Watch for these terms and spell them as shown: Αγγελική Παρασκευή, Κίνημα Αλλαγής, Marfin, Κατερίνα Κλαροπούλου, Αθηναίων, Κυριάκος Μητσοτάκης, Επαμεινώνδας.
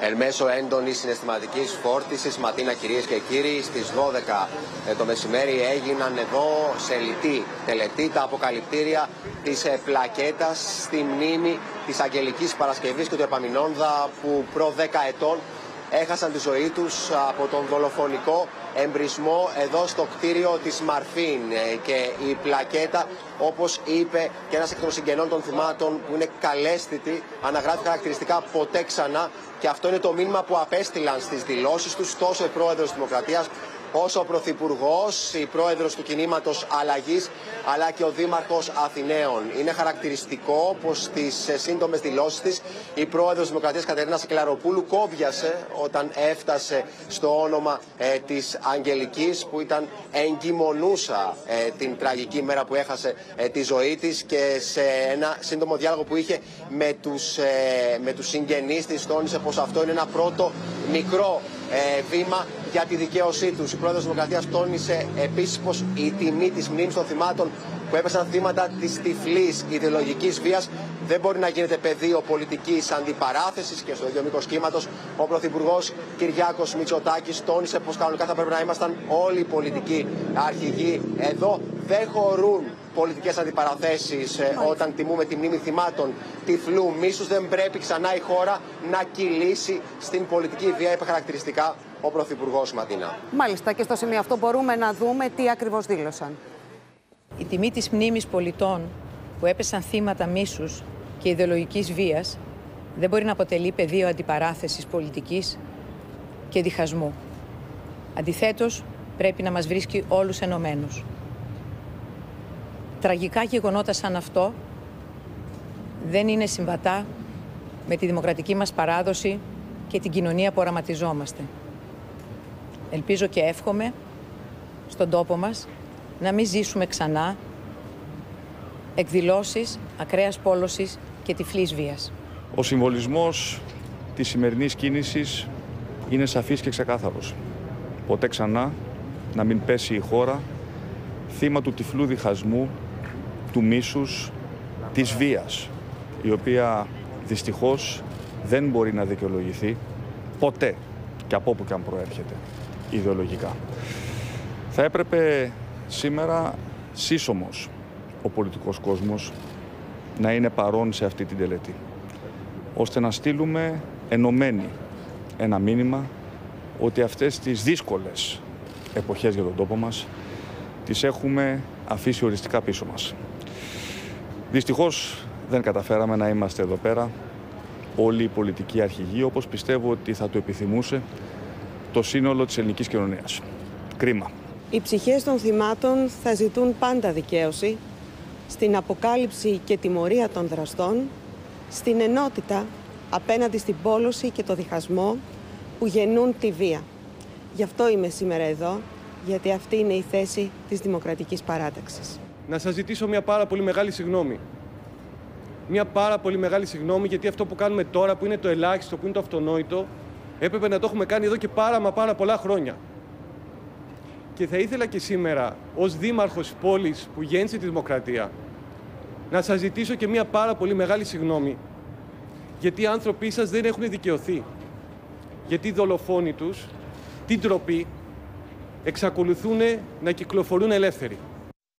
εν μέσω έντονης συναισθηματικής φόρτισης. Ματίνα, κυρίες και κύριοι, στις 12 το μεσημέρι έγιναν εδώ σε λιτή τελετή τα αποκαλυπτήρια της πλακέτας στη μνήμη της Αγγελικής Παρασκευής και του Επαμεινώνδα, που προ 10 ετών έχασαν τη ζωή τους από τον δολοφονικό εμπρισμό εδώ στο κτίριο της Marfin. Και η πλακέτα, όπως είπε και ένας εκ των συγγενών των θυμάτων, που είναι καλέσθητη, αναγράφει χαρακτηριστικά ποτέ ξανά, και αυτό είναι το μήνυμα που απέστειλαν στις δηλώσεις τους τόσο η πρόεδρος της Δημοκρατίας όσο ο Πρωθυπουργός, η πρόεδρος του κινήματος Αλλαγής, αλλά και ο Δήμαρχος Αθηναίων. Είναι χαρακτηριστικό πως στις σύντομες δηλώσεις της η πρόεδρος της Δημοκρατίας Κατερίνα Κλαροπούλου κόβιασε όταν έφτασε στο όνομα της Αγγελικής, που ήταν εγκυμονούσα την τραγική μέρα που έχασε τη ζωή της, και σε ένα σύντομο διάλογο που είχε με τους συγγενείς της τόνισε πως αυτό είναι ένα πρώτο μικρό βήμα για τη δικαίωσή τους. Η πρόεδρος της Δημοκρατίας τόνισε επίσης πως η τιμή της μνήμης των θυμάτων που έπεσαν θύματα της τυφλής ιδεολογικής βίας δεν μπορεί να γίνεται πεδίο πολιτικής αντιπαράθεσης, και στο ίδιο μήκος κύματος ο Πρωθυπουργός Κυριάκος Μητσοτάκης τόνισε πως κανονικά θα πρέπει να ήμασταν όλοι οι πολιτικοί αρχηγοί εδώ. Δεν χωρούν πολιτικές αντιπαραθέσεις όταν τιμούμε τη μνήμη θυμάτων τυφλού μίσους. Δεν πρέπει ξανά η χώρα να κυλήσει στην πολιτική βία, είπε χαρακτηριστικά ο Πρωθυπουργός Ματίνα. Μάλιστα, και στο σημείο αυτό μπορούμε να δούμε τι ακριβώς δήλωσαν. Η τιμή της μνήμης πολιτών που έπεσαν θύματα μίσους και ιδεολογικής βίας δεν μπορεί να αποτελεί πεδίο αντιπαράθεσης πολιτικής και διχασμού. Αντιθέτως, πρέπει να μας βρίσκει όλους ενωμένους. Τραγικά γεγονότα σαν αυτό δεν είναι συμβατά με τη δημοκρατική μας παράδοση και την κοινωνία που οραματιζόμαστε. Ελπίζω και εύχομαι στον τόπο μας να μην ζήσουμε ξανά εκδηλώσεις ακραίας πόλωσης και τυφλής βίας. Ο συμβολισμός της σημερινής κίνησης είναι σαφής και ξεκάθαρος. Ποτέ ξανά να μην πέσει η χώρα θύμα του τυφλού διχασμού, του μίσους, της βίας, η οποία δυστυχώς δεν μπορεί να δικαιολογηθεί ποτέ και από όπου και αν προέρχεται ιδεολογικά. Θα έπρεπε σήμερα σύσσωμος ο πολιτικός κόσμος να είναι παρόν σε αυτή την τελετή, ώστε να στείλουμε ενωμένοι ένα μήνυμα ότι αυτές τις δύσκολες εποχές για τον τόπο μας τις έχουμε αφήσει οριστικά πίσω μας. Δυστυχώς δεν καταφέραμε να είμαστε εδώ πέρα όλοι οι πολιτικοί αρχηγοί, όπως πιστεύω ότι θα το επιθυμούσε το σύνολο της ελληνικής κοινωνίας. Κρίμα. Οι ψυχές των θυμάτων θα ζητούν πάντα δικαίωση στην αποκάλυψη και τιμωρία των δραστών, στην ενότητα απέναντι στην πόλωση και το διχασμό που γεννούν τη βία. Γι' αυτό είμαι σήμερα εδώ, γιατί αυτή είναι η θέση της Δημοκρατικής Παράταξης. Να σας ζητήσω μια πάρα πολύ μεγάλη συγγνώμη. Μια πάρα πολύ μεγάλη συγγνώμη, γιατί αυτό που κάνουμε τώρα, που είναι το ελάχιστο, που είναι το αυτονόητο, έπρεπε να το έχουμε κάνει εδώ και πάρα πολλά χρόνια. Και θα ήθελα και σήμερα, ως δήμαρχος πόλης που γέννησε τη Δημοκρατία, να σας ζητήσω και μια πάρα πολύ μεγάλη συγγνώμη, γιατί οι άνθρωποι σας δεν έχουν δικαιωθεί. Γιατί οι δολοφόνοι τους, την τροπή, εξακολουθούν να κυκλοφορούν ελεύθεροι.